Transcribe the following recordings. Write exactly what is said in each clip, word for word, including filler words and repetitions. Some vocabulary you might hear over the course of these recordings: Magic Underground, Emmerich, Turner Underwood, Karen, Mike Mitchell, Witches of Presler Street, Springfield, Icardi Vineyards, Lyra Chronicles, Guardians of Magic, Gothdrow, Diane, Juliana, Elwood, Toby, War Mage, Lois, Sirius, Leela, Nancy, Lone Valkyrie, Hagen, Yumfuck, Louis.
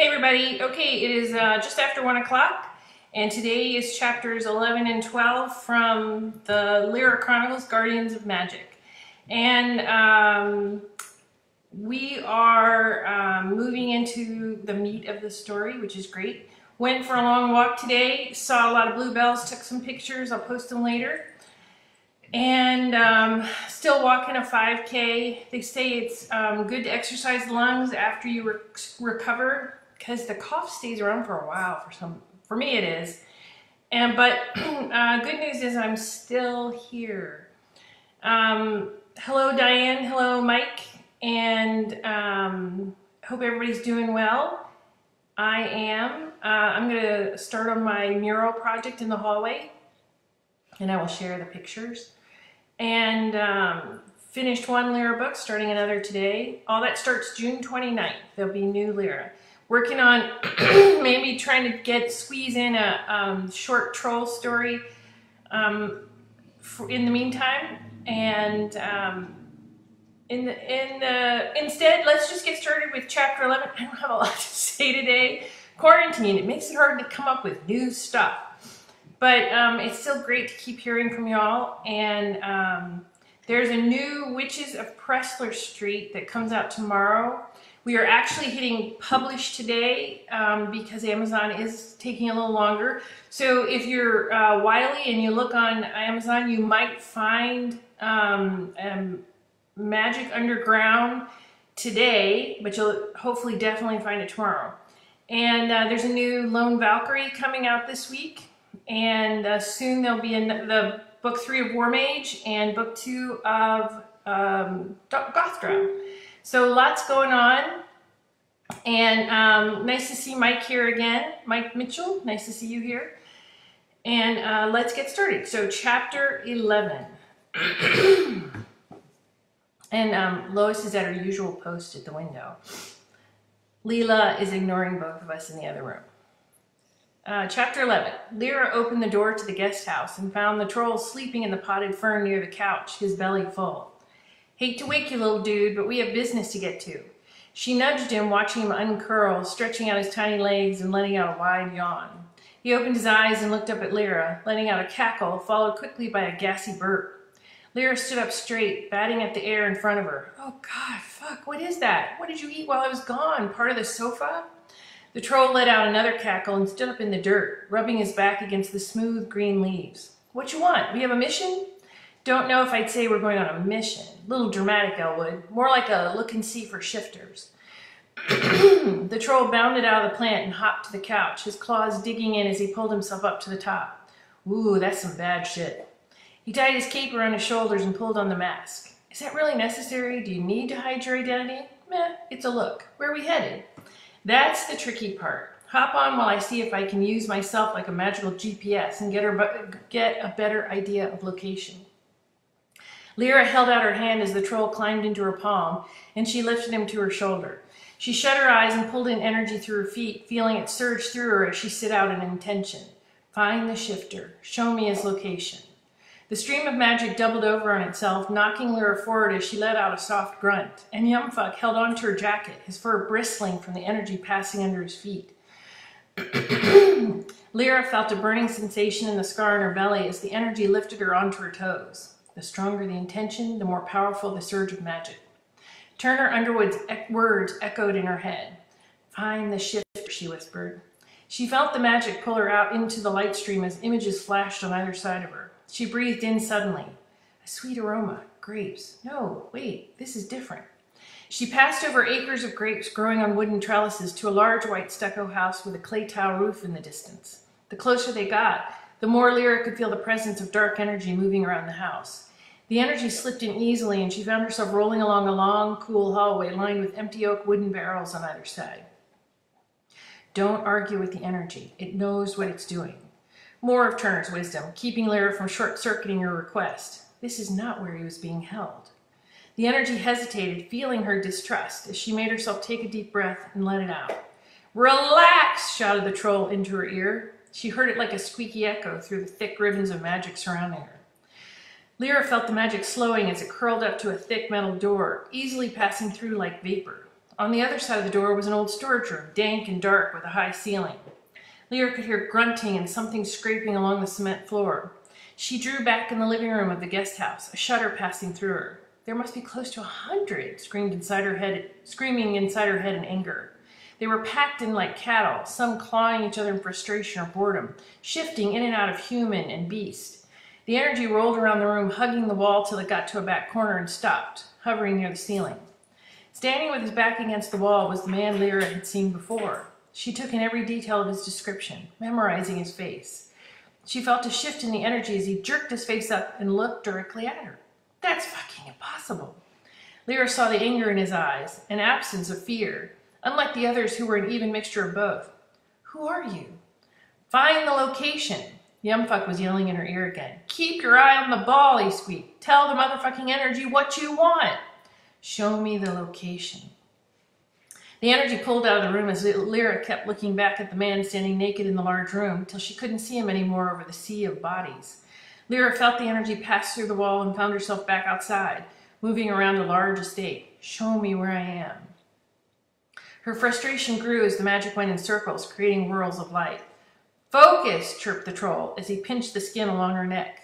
Hey everybody, okay, it is uh, just after one o'clock, and today is chapters eleven and twelve from the Lyra Chronicles, Guardians of Magic. And um, we are um, moving into the meat of the story, which is great. Went for a long walk today, saw a lot of bluebells, took some pictures, I'll post them later. And um, still walking a five K. They say it's um, good to exercise the lungs after you re recover. Because the cough stays around for a while. For some, for me it is. And but uh, good news is I'm still here. Um, hello Diane, hello Mike, and um, hope everybody's doing well. I am. Uh, I'm gonna start on my mural project in the hallway, and I will share the pictures. And um, finished one Lyra book, starting another today. All that starts June twenty-ninth. There'll be new Lyra. Working on maybe trying to get squeeze in a um, short troll story um, for, in the meantime, and um, in the in the instead let's just get started with chapter eleven. I don't have a lot to say today. Quarantine, it makes it hard to come up with new stuff, but um, it's still great to keep hearing from y'all. And um, there's a new Witches of Presler Street that comes out tomorrow. We are actually hitting publish today um, because Amazon is taking a little longer. So if you're uh, wily and you look on Amazon, you might find um, um, Magic Underground today, but you'll hopefully definitely find it tomorrow. And uh, there's a new Lone Valkyrie coming out this week. And uh, soon there'll be in the book three of War Mage and book two of um, Gothdrow. So lots going on, and um, nice to see Mike here again. Mike Mitchell, nice to see you here. And uh, let's get started. So chapter eleven. And um, Lois is at her usual post at the window. Leela is ignoring both of us in the other room. Uh, chapter eleven. Lyra opened the door to the guest house and found the troll sleeping in the potted fern near the couch, his belly full. Hate to wake you, little dude, but we have business to get to. She nudged him, watching him uncurl, stretching out his tiny legs and letting out a wide yawn. He opened his eyes and looked up at Lyra, letting out a cackle, followed quickly by a gassy burp. Lyra stood up straight, batting at the air in front of her. Oh, God, fuck, what is that? What did you eat while I was gone? Part of the sofa? The troll let out another cackle and stood up in the dirt, rubbing his back against the smooth green leaves. What you want? We have a mission? Don't know if I'd say we're going on a mission. Little dramatic, Elwood. More like a look and see for shifters. The troll bounded out of the plant and hopped to the couch, his claws digging in as he pulled himself up to the top. Ooh, that's some bad shit. He tied his cape around his shoulders and pulled on the mask. Is that really necessary? Do you need to hide your identity? Meh, it's a look. Where are we headed? That's the tricky part. Hop on while I see if I can use myself like a magical G P S and get, her, get a better idea of location. Lyra held out her hand as the troll climbed into her palm, and she lifted him to her shoulder. She shut her eyes and pulled in energy through her feet, feeling it surge through her as she set out an intention. Find the shifter. Show me his location. The stream of magic doubled over on itself, knocking Lyra forward as she let out a soft grunt, and Yumfuck held onto her jacket, his fur bristling from the energy passing under his feet. Lyra felt a burning sensation in the scar on her belly as the energy lifted her onto her toes. The stronger the intention, the more powerful the surge of magic. Turner Underwood's ec words echoed in her head. Find the shifter, she whispered. She felt the magic pull her out into the light stream as images flashed on either side of her. She breathed in suddenly. A sweet aroma. Grapes. No, wait, this is different. She passed over acres of grapes growing on wooden trellises to a large white stucco house with a clay tile roof in the distance. The closer they got, the more Lyra could feel the presence of dark energy moving around the house. The energy slipped in easily, and she found herself rolling along a long, cool hallway lined with empty oak wooden barrels on either side. Don't argue with the energy. It knows what it's doing. More of Turner's wisdom, keeping Lyra from short-circuiting her request. This is not where he was being held. The energy hesitated, feeling her distrust, as she made herself take a deep breath and let it out. Relax, shouted the troll into her ear. She heard it like a squeaky echo through the thick ribbons of magic surrounding her. Lyra felt the magic slowing as it curled up to a thick metal door, easily passing through like vapor. On the other side of the door was an old storage room, dank and dark with a high ceiling. Lyra could hear grunting and something scraping along the cement floor. She drew back in the living room of the guest house, a shudder passing through her. There must be close to a hundred, screamed inside her head, screaming inside her head in anger. They were packed in like cattle, some clawing each other in frustration or boredom, shifting in and out of human and beast. The energy rolled around the room, hugging the wall till it got to a back corner and stopped, hovering near the ceiling. Standing with his back against the wall was the man Lyra had seen before. She took in every detail of his description, memorizing his face. She felt a shift in the energy as he jerked his face up and looked directly at her. That's fucking impossible. Lyra saw the anger in his eyes, an absence of fear, unlike the others who were an even mixture of both. Who are you? Find the location. Yumfuck was yelling in her ear again. Keep your eye on the ball, he squeaked. Tell the motherfucking energy what you want. Show me the location. The energy pulled out of the room as Lyra kept looking back at the man standing naked in the large room till she couldn't see him anymore over the sea of bodies. Lyra felt the energy pass through the wall and found herself back outside, moving around a large estate. Show me where I am. Her frustration grew as the magic went in circles, creating whirls of light. Focus, chirped the troll as he pinched the skin along her neck.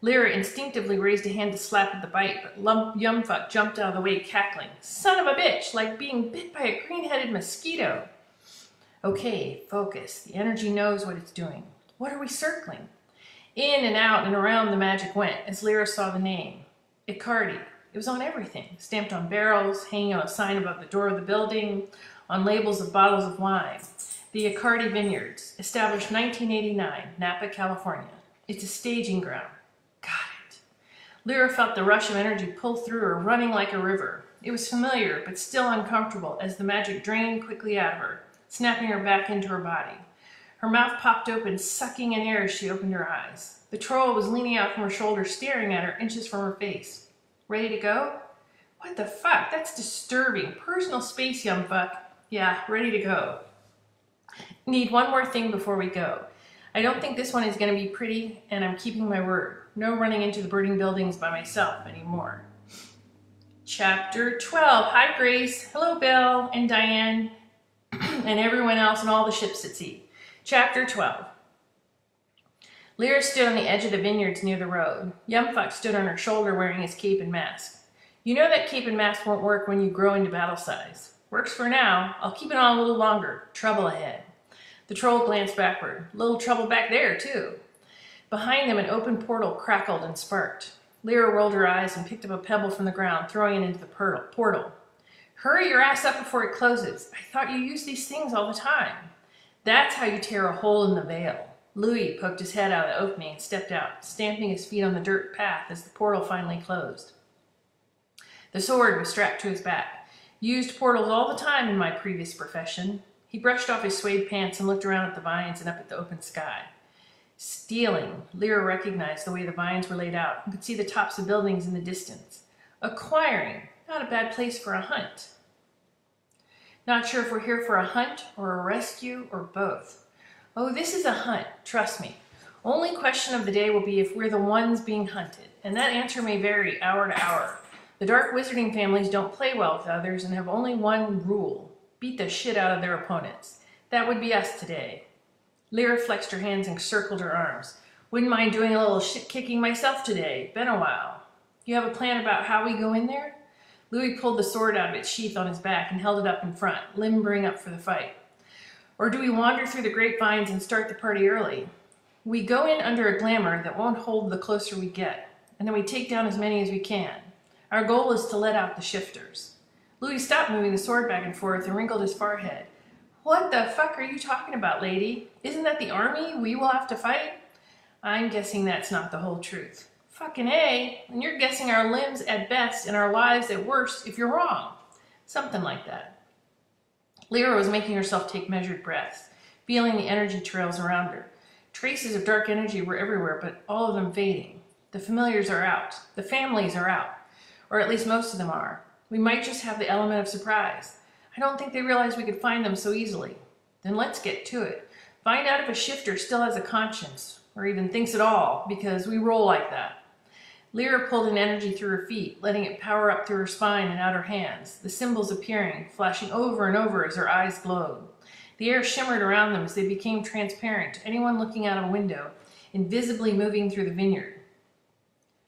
Lyra instinctively raised a hand to slap at the bite, but Yumfuck jumped out of the way, cackling. Son of a bitch, like being bit by a green-headed mosquito. Okay, focus. The energy knows what it's doing. What are we circling? In and out and around the magic went, as Lyra saw the name. Icardi. It was on everything, stamped on barrels, hanging on a sign above the door of the building, on labels of bottles of wine. The Icardi Vineyards, established nineteen eighty-nine, Napa, California. It's a staging ground. Got it. Lyra felt the rush of energy pull through her, running like a river. It was familiar, but still uncomfortable, as the magic drained quickly out of her, snapping her back into her body. Her mouth popped open, sucking in air as she opened her eyes. The troll was leaning out from her shoulder, staring at her inches from her face. Ready to go? What the fuck? That's disturbing. Personal space, young fuck. Yeah, ready to go. Need one more thing before we go. I don't think this one is going to be pretty, and I'm keeping my word. No running into the burning buildings by myself anymore. Chapter twelve. Hi, Grace. Hello, Bill and Diane and everyone else and all the ships at sea. Chapter twelve. Lyra stood on the edge of the vineyards near the road. Yumfuck stood on her shoulder wearing his cape and mask. You know that cape and mask won't work when you grow into battle size. Works for now. I'll keep it on a little longer. Trouble ahead. The troll glanced backward. Little trouble back there, too. Behind them, an open portal crackled and sparked. Lyra rolled her eyes and picked up a pebble from the ground, throwing it into the portal. Hurry your ass up before it closes. I thought you used these things all the time. That's how you tear a hole in the veil. Louis poked his head out of the opening and stepped out, stamping his feet on the dirt path as the portal finally closed. The sword was strapped to his back. Used portals all the time in my previous profession. He brushed off his suede pants and looked around at the vines and up at the open sky. Stealing. Lyra recognized the way the vines were laid out and could see the tops of buildings in the distance. Acquiring. Not a bad place for a hunt. Not sure if we're here for a hunt or a rescue or both. Oh, this is a hunt. Trust me. Only question of the day will be if we're the ones being hunted, and that answer may vary hour to hour. The dark wizarding families don't play well with others and have only one rule. Beat the shit out of their opponents. That would be us today. Lyra flexed her hands and circled her arms. Wouldn't mind doing a little shit-kicking myself today. Been a while. You have a plan about how we go in there? Louis pulled the sword out of its sheath on his back and held it up in front, limbering up for the fight. Or do we wander through the grapevines and start the party early? We go in under a glamour that won't hold the closer we get, and then we take down as many as we can. Our goal is to let out the shifters. Louis stopped moving the sword back and forth and wrinkled his forehead. What the fuck are you talking about, lady? Isn't that the army we will have to fight? I'm guessing that's not the whole truth. Fucking A, and you're guessing our limbs at best and our lives at worst if you're wrong. Something like that. Lyra was making herself take measured breaths, feeling the energy trails around her. Traces of dark energy were everywhere, but all of them fading. The familiars are out. The families are out. Or at least most of them are. We might just have the element of surprise. I don't think they realize we could find them so easily. Then let's get to it. Find out if a shifter still has a conscience, or even thinks at all, because we roll like that. Lyra pulled an energy through her feet, letting it power up through her spine and out her hands, the symbols appearing, flashing over and over as her eyes glowed. The air shimmered around them as they became transparent to anyone looking out of a window, invisibly moving through the vineyard.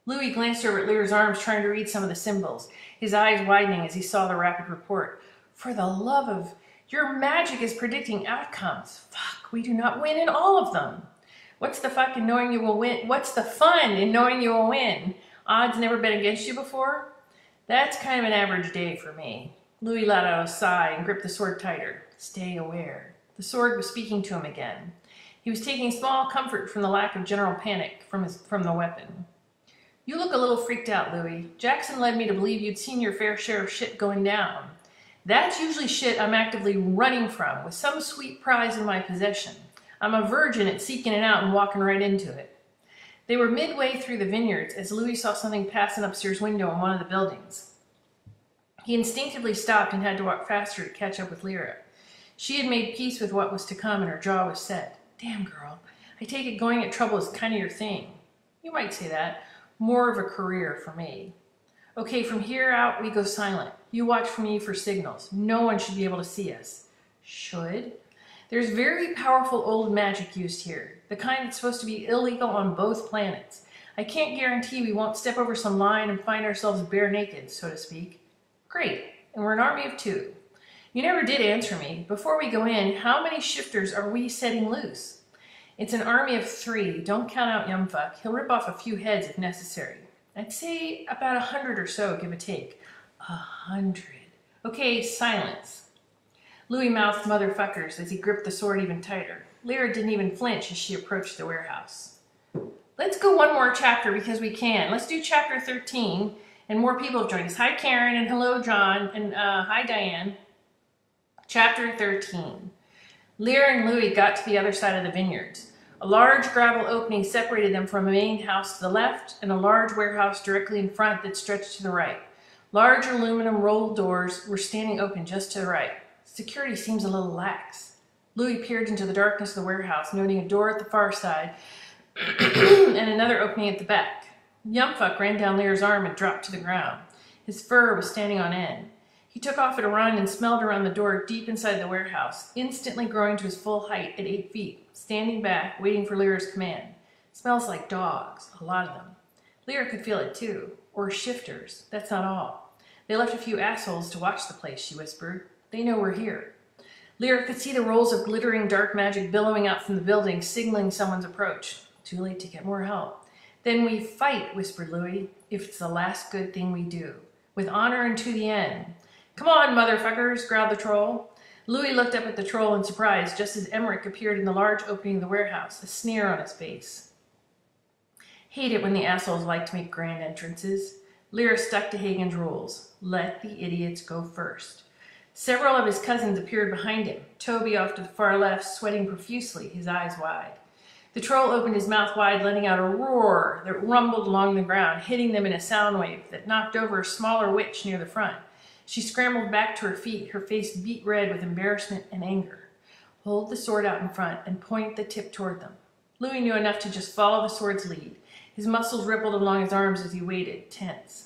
Louis glanced over at Lyra's arms, trying to read some of the symbols, his eyes widening as he saw the rapid report. For the love of... Your magic is predicting outcomes. Fuck, we do not win in all of them. What's the fuck in knowing you will win? What's the fun in knowing you will win? Odds never been against you before? That's kind of an average day for me. Louis let out a sigh and gripped the sword tighter. Stay aware. The sword was speaking to him again. He was taking small comfort from the lack of general panic from, his, from the weapon. You look a little freaked out, Louis. Jackson led me to believe you'd seen your fair share of shit going down. That's usually shit I'm actively running from, with some sweet prize in my possession. I'm a virgin at seeking it out and walking right into it. They were midway through the vineyards as Louis saw something pass an upstairs window in one of the buildings. He instinctively stopped and had to walk faster to catch up with Lyra. She had made peace with what was to come and her jaw was set. Damn, girl. I take it going at trouble is kind of your thing. You might say that. More of a career for me. Okay, from here out we go silent. You watch for me for signals. No one should be able to see us. Should? There's very powerful old magic used here, the kind that's supposed to be illegal on both planets. I can't guarantee we won't step over some line and find ourselves bare naked, so to speak. Great, and we're an army of two. You never did answer me. Before we go in, how many shifters are we setting loose? It's an army of three. Don't count out Yumfuck. He'll rip off a few heads if necessary. I'd say about a hundred or so, give or take. A hundred. Okay, silence. Louis mouthed motherfuckers as he gripped the sword even tighter. Lyra didn't even flinch as she approached the warehouse. Let's go one more chapter because we can. Let's do chapter thirteen and more people have joined us. Hi, Karen, and hello, John, and uh, hi, Diane. Chapter thirteen. Lyra and Louis got to the other side of the vineyards. A large gravel opening separated them from a main house to the left and a large warehouse directly in front that stretched to the right. Large aluminum roll doors were standing open just to the right. Security seems a little lax. Louis peered into the darkness of the warehouse, noting a door at the far side and another opening at the back. Yumfuck ran down Lyra's arm and dropped to the ground. His fur was standing on end. He took off at a run and smelled around the door deep inside the warehouse, instantly growing to his full height at eight feet, standing back, waiting for Lyra's command. Smells like dogs, a lot of them. Lyra could feel it too, or shifters. That's not all. They left a few assholes to watch the place, she whispered. They know we're here. Lyra could see the rolls of glittering dark magic billowing out from the building, signaling someone's approach. Too late to get more help. Then we fight, whispered Louis, if it's the last good thing we do. With honor and to the end. Come on, motherfuckers, growled the troll. Louis looked up at the troll in surprise, just as Emmerich appeared in the large opening of the warehouse, a sneer on his face. Hate it when the assholes like to make grand entrances. Lyra stuck to Hagen's rules. Let the idiots go first. Several of his cousins appeared behind him, Toby off to the far left, sweating profusely, his eyes wide. The troll opened his mouth wide, letting out a roar that rumbled along the ground, hitting them in a sound wave that knocked over a smaller witch near the front. She scrambled back to her feet, her face beat red with embarrassment and anger. Hold the sword out in front and point the tip toward them. Louis knew enough to just follow the sword's lead. His muscles rippled along his arms as he waited, tense.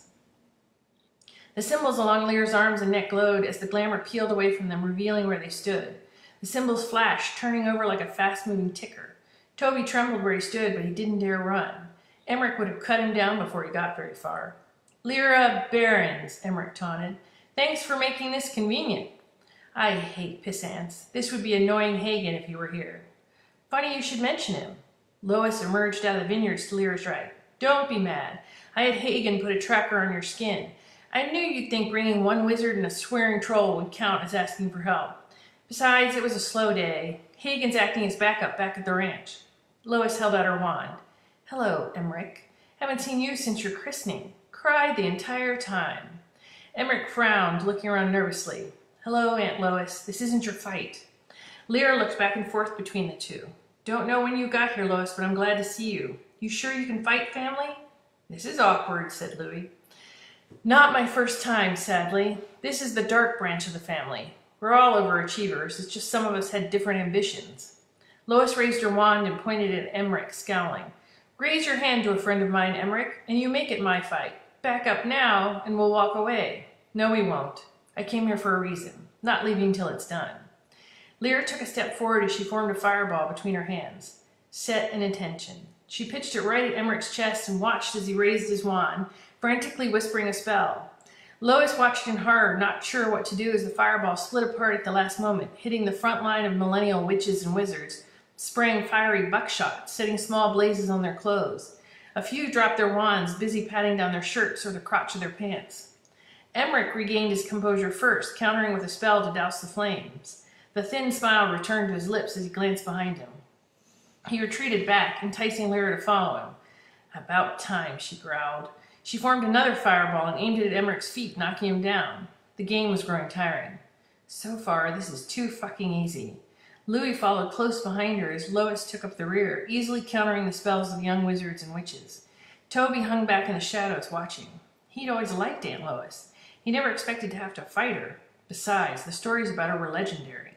The symbols along Lyra's arms and neck glowed as the glamour peeled away from them, revealing where they stood. The symbols flashed, turning over like a fast-moving ticker. Toby trembled where he stood, but he didn't dare run. Emmerich would have cut him down before he got very far. Lyra Barons, Emmerich taunted. Thanks for making this convenient. I hate pissants. This would be annoying Hagen if he were here. Funny you should mention him. Lois emerged out of the vineyards to Lyra's right. Don't be mad. I had Hagen put a tracker on your skin. I knew you'd think bringing one wizard and a swearing troll would count as asking for help. Besides, it was a slow day. Hagen's acting as backup back at the ranch. Lois held out her wand. Hello, Emmerich. Haven't seen you since your christening. Cried the entire time. Emmerich frowned, looking around nervously. Hello, Aunt Lois. This isn't your fight. Lyra looked back and forth between the two. Don't know when you got here, Lois, but I'm glad to see you. You sure you can fight, family? This is awkward, said Louis. Not my first time, sadly. This is the dark branch of the family. We're all overachievers. It's just some of us had different ambitions. Lois raised her wand and pointed at Emmerich, scowling. Raise your hand to a friend of mine, Emmerich, and you make it my fight. Back up now, and we'll walk away. No, we won't. I came here for a reason. Not leaving till it's done. Lyra took a step forward as she formed a fireball between her hands. Set an intention. She pitched it right at Emmerich's chest and watched as he raised his wand, frantically whispering a spell. Lois watched in horror, not sure what to do as the fireball split apart at the last moment, hitting the front line of millennial witches and wizards, spraying fiery buckshot, setting small blazes on their clothes. A few dropped their wands, busy patting down their shirts or the crotch of their pants. Emmerich regained his composure first, countering with a spell to douse the flames. The thin smile returned to his lips as he glanced behind him. He retreated back, enticing Lyra to follow him. "About time," she growled. She formed another fireball and aimed it at Emmerich's feet, knocking him down. The game was growing tiring. So far, this is too fucking easy. Louis followed close behind her as Lois took up the rear, easily countering the spells of young wizards and witches. Toby hung back in the shadows, watching. He'd always liked Aunt Lois. He never expected to have to fight her. Besides, the stories about her were legendary.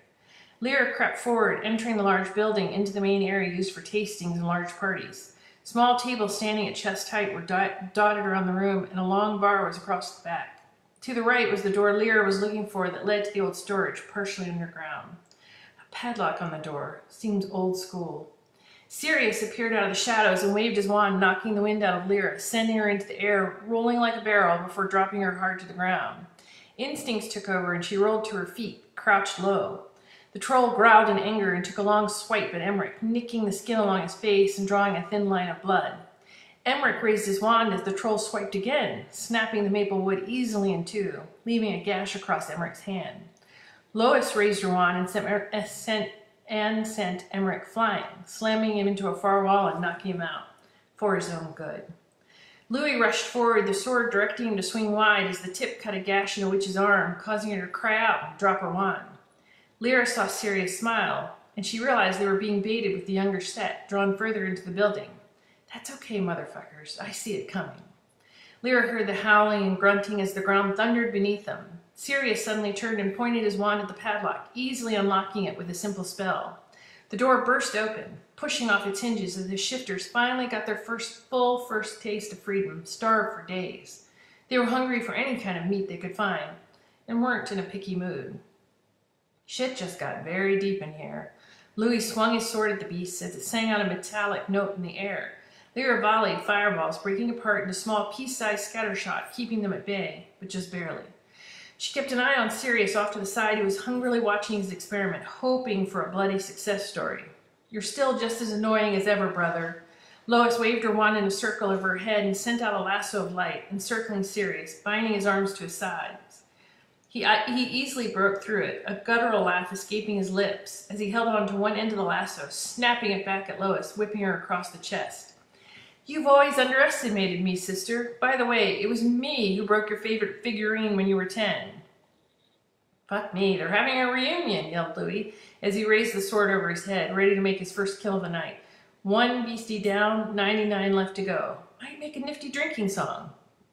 Lyra crept forward, entering the large building into the main area used for tastings and large parties. Small tables standing at chest height were dot dotted around the room, and a long bar was across the back. To the right was the door Lyra was looking for that led to the old storage, partially underground. A padlock on the door. Seemed old school. Sirius appeared out of the shadows and waved his wand, knocking the wind out of Lyra, sending her into the air, rolling like a barrel before dropping her hard to the ground. Instincts took over, and she rolled to her feet, crouched low. The troll growled in anger and took a long swipe at Emmerich, nicking the skin along his face and drawing a thin line of blood. Emmerich raised his wand as the troll swiped again, snapping the maple wood easily in two, leaving a gash across Emmerich's hand. Lois raised her wand and sent, er, eh, sent, and sent Emmerich flying, slamming him into a far wall and knocking him out, for his own good. Louis rushed forward, the sword directing him to swing wide as the tip cut a gash in the witch's arm, causing her to cry out and drop her wand. Lyra saw Sirius smile, and she realized they were being baited with the younger set, drawn further into the building. "That's okay, motherfuckers. I see it coming." Lyra heard the howling and grunting as the ground thundered beneath them. Sirius suddenly turned and pointed his wand at the padlock, easily unlocking it with a simple spell. The door burst open, pushing off its hinges as the shifters finally got their first full first taste of freedom, starved for days. They were hungry for any kind of meat they could find, and weren't in a picky mood. Shit just got very deep in here. Louis swung his sword at the beast as it sang out a metallic note in the air. Lyra volleyed fireballs, breaking apart into small pea-sized scattershot, keeping them at bay, but just barely. She kept an eye on Sirius off to the side, who was hungrily watching his experiment, hoping for a bloody success story. "You're still just as annoying as ever, brother." Lois waved her wand in a circle over her head and sent out a lasso of light, encircling Sirius, binding his arms to his sides. He, he easily broke through it, a guttural laugh escaping his lips, as he held on to one end of the lasso, snapping it back at Lois, whipping her across the chest. "You've always underestimated me, sister. By the way, it was me who broke your favorite figurine when you were ten. "Fuck me, they're having a reunion," yelled Louis, as he raised the sword over his head, ready to make his first kill of the night. One beastie down, ninety-nine left to go. "Might make a nifty drinking song."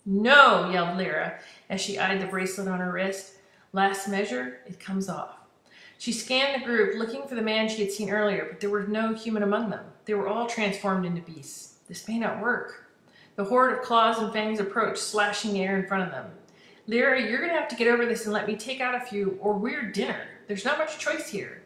"No," yelled Lyra, as she eyed the bracelet on her wrist. "Last measure, it comes off." She scanned the group, looking for the man she had seen earlier, but there were no human among them. They were all transformed into beasts. This may not work. The horde of claws and fangs approached, slashing the air in front of them. "Lyra, you're going to have to get over this and let me take out a few, or we're dinner. There's not much choice here."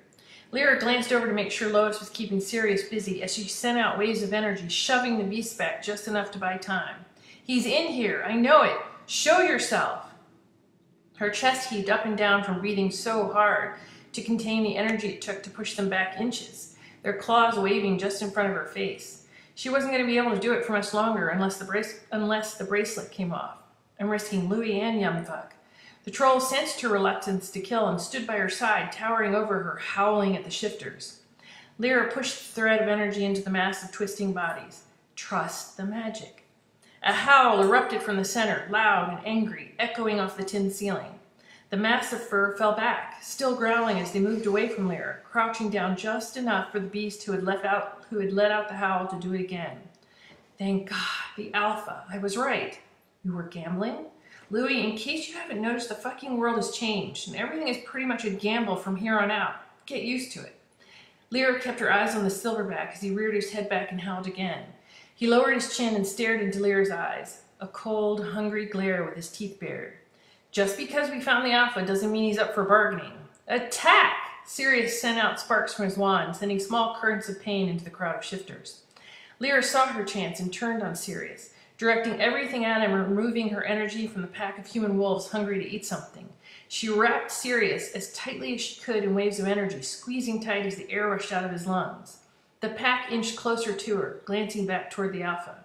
Lyra glanced over to make sure Lois was keeping Sirius busy as she sent out waves of energy, shoving the beasts back just enough to buy time. "He's in here, I know it. Show yourself." Her chest heaved up and down from breathing so hard to contain the energy it took to push them back inches, their claws waving just in front of her face. She wasn't going to be able to do it for much longer unless the, brace unless the bracelet came off. I'm risking Louis and Yumfuck. The troll sensed her reluctance to kill and stood by her side, towering over her, howling at the shifters. Lyra pushed the thread of energy into the mass of twisting bodies. Trust the magic. A howl erupted from the center, loud and angry, echoing off the tin ceiling. The mass of fur fell back, still growling as they moved away from Lyra, crouching down just enough for the beast who had, left out, who had let out the howl to do it again. Thank God, the alpha. I was right. You were gambling? Louis, in case you haven't noticed, the fucking world has changed, and everything is pretty much a gamble from here on out. Get used to it. Lyra kept her eyes on the silverback as he reared his head back and howled again. He lowered his chin and stared into Lyra's eyes, a cold, hungry glare with his teeth bared. Just because we found the alpha doesn't mean he's up for bargaining. Attack! Sirius sent out sparks from his wand, sending small currents of pain into the crowd of shifters. Lyra saw her chance and turned on Sirius, directing everything at him and removing her energy from the pack of human wolves hungry to eat something. She wrapped Sirius as tightly as she could in waves of energy, squeezing tight as the air rushed out of his lungs. The pack inched closer to her, glancing back toward the alpha.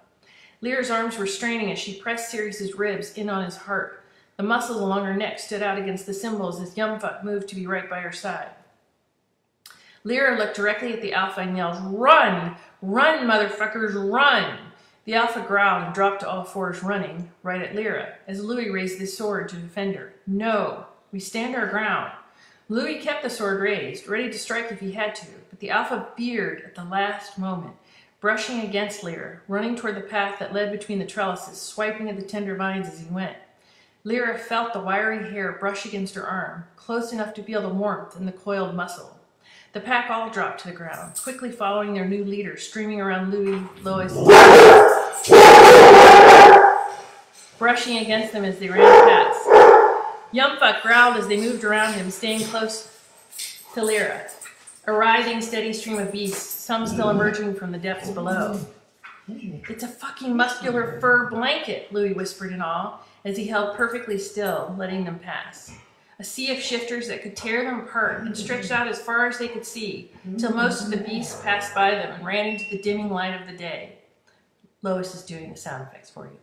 Lyra's arms were straining as she pressed Sirius's ribs in on his heart. The muscles along her neck stood out against the cymbals as Yumfuck moved to be right by her side. Lyra looked directly at the alpha and yelled, "Run! Run, motherfuckers, run!" The alpha growled and dropped to all fours running, right at Lyra, as Louis raised his sword to defend her. "No, we stand our ground." Louis kept the sword raised, ready to strike if he had to, but the alpha veered at the last moment, brushing against Lyra, running toward the path that led between the trellises, swiping at the tender vines as he went. Lyra felt the wiry hair brush against her arm, close enough to feel the warmth in the coiled muscle. The pack all dropped to the ground, quickly following their new leader, streaming around Louis, Lois, brushing against them as they ran past. Yumfuck growled as they moved around him, staying close to Lyra, a writhing, steady stream of beasts, some still emerging from the depths below. "It's a fucking muscular fur blanket," Louis whispered in awe, as he held perfectly still, letting them pass. A sea of shifters that could tear them apart and stretched out as far as they could see, till most of the beasts passed by them and ran into the dimming light of the day. Lois is doing the sound effects for you.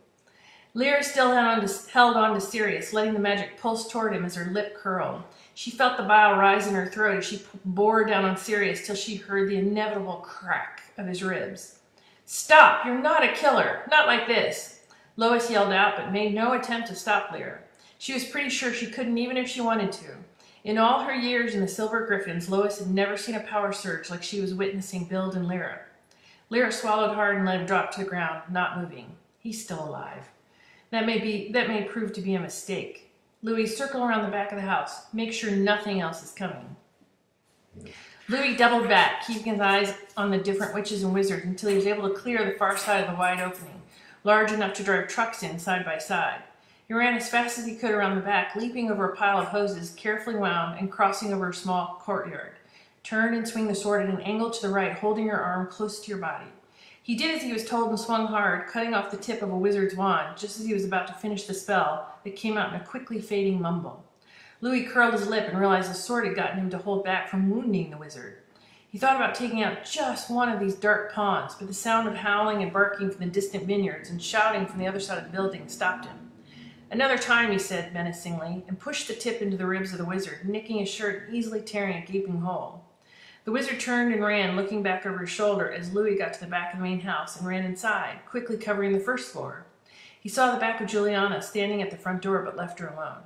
Lyra still held on, to, held on to Sirius, letting the magic pulse toward him as her lip curled. She felt the bile rise in her throat as she bore down on Sirius till she heard the inevitable crack of his ribs. "Stop! You're not a killer! Not like this!" Lois yelled out, but made no attempt to stop Lyra. She was pretty sure she couldn't even if she wanted to. In all her years in the Silver Griffins, Lois had never seen a power surge like she was witnessing build in Lyra. Lyra swallowed hard and let him drop to the ground, not moving. He's still alive. That may be, that may prove to be a mistake. Louis, circle around the back of the house. Make sure nothing else is coming. Louis doubled back, keeping his eyes on the different witches and wizards until he was able to clear the far side of the wide opening, large enough to drive trucks in side by side. He ran as fast as he could around the back, leaping over a pile of hoses, carefully wound, and crossing over a small courtyard. Turn and swing the sword at an angle to the right, holding your arm close to your body. He did as he was told and swung hard, cutting off the tip of a wizard's wand, just as he was about to finish the spell that came out in a quickly fading mumble. Louis curled his lip and realized the sword had gotten him to hold back from wounding the wizard. He thought about taking out just one of these dark pawns, but the sound of howling and barking from the distant vineyards and shouting from the other side of the building stopped him. "Another time," he said menacingly, and pushed the tip into the ribs of the wizard, nicking his shirt and easily tearing a gaping hole. The wizard turned and ran, looking back over his shoulder as Louis got to the back of the main house and ran inside, quickly covering the first floor. He saw the back of Juliana standing at the front door but left her alone.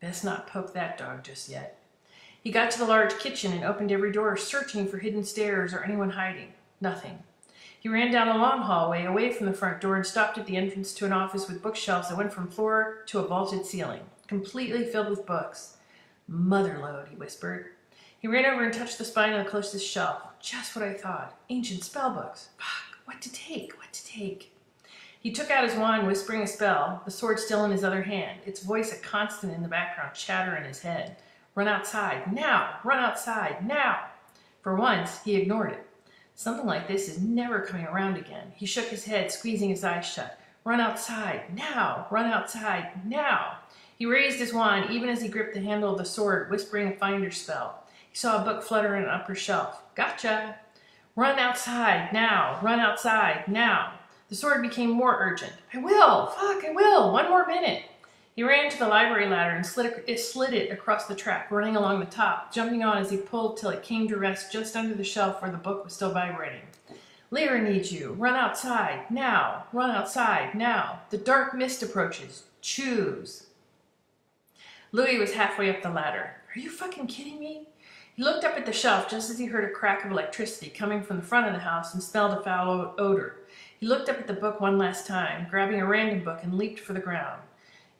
Best not poke that dog just yet. He got to the large kitchen and opened every door, searching for hidden stairs or anyone hiding. Nothing. He ran down a long hallway, away from the front door, and stopped at the entrance to an office with bookshelves that went from floor to a vaulted ceiling, completely filled with books. "Motherlode," he whispered. He ran over and touched the spine of the closest shelf. "Just what I thought. Ancient spellbooks. Fuck, what to take, what to take." He took out his wand, whispering a spell, the sword still in his other hand, its voice a constant in the background, chatter in his head. "Run outside, now! Run outside, now!" For once, he ignored it. Something like this is never coming around again. He shook his head, squeezing his eyes shut. "Run outside, now! Run outside, now!" He raised his wand even as he gripped the handle of the sword, whispering a finder's spell. He saw a book flutter on an upper shelf. "Gotcha! Run outside, now! Run outside, now!" The sword became more urgent. "I will! Fuck, I will! One more minute!" He ran to the library ladder and slid it, slid it across the track, running along the top, jumping on as he pulled till it came to rest just under the shelf where the book was still vibrating. "Lyra needs you. Run outside, now. Run outside, now. The dark mist approaches. Choose." Louis was halfway up the ladder. "Are you fucking kidding me?" He looked up at the shelf just as he heard a crack of electricity coming from the front of the house and smelled a foul odor. He looked up at the book one last time, grabbing a random book, and leaped for the ground.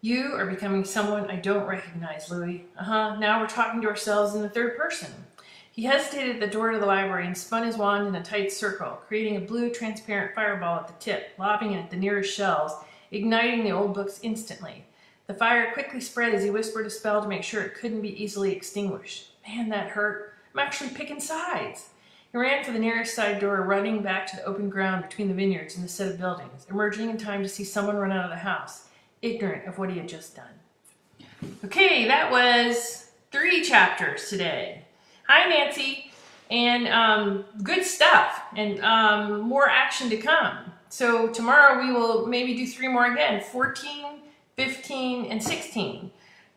"You are becoming someone I don't recognize, Louis. Uh-huh, now we're talking to ourselves in the third person." He hesitated at the door to the library and spun his wand in a tight circle, creating a blue, transparent fireball at the tip, lobbing it at the nearest shelves, igniting the old books instantly. The fire quickly spread as he whispered a spell to make sure it couldn't be easily extinguished. Man, that hurt. I'm actually picking sides. He ran for the nearest side door, running back to the open ground between the vineyards and the set of buildings, emerging in time to see someone run out of the house, ignorant of what he had just done. Okay, that was three chapters today. Hi, Nancy. And um, good stuff, and um, more action to come. So tomorrow we will maybe do three more again, fourteen, fifteen, and sixteen.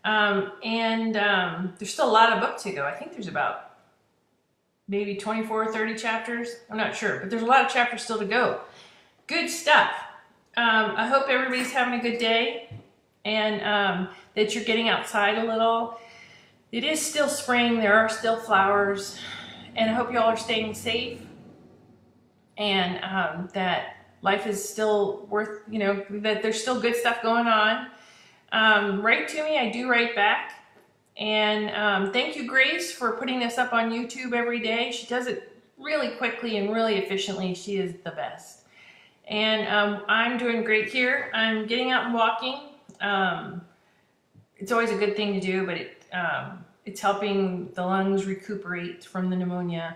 Um, and um, there's still a lot of book to go. I think there's about maybe twenty-four or thirty chapters. I'm not sure, but there's a lot of chapters still to go. Good stuff. Um, I hope everybody's having a good day and um, that you're getting outside a little. It is still spring. There are still flowers. And I hope you all are staying safe and um, that life is still worth, you know, that there's still good stuff going on. Um, write to me. I do write back. And um, thank you, Grace, for putting this up on YouTube every day. She does it really quickly and really efficiently. She is the best. And um, I'm doing great here. I'm getting out and walking. Um, it's always a good thing to do, but it, um, it's helping the lungs recuperate from the pneumonia.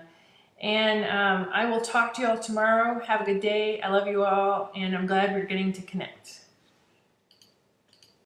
And um, I will talk to you all tomorrow. Have a good day. I love you all, and I'm glad we're getting to connect.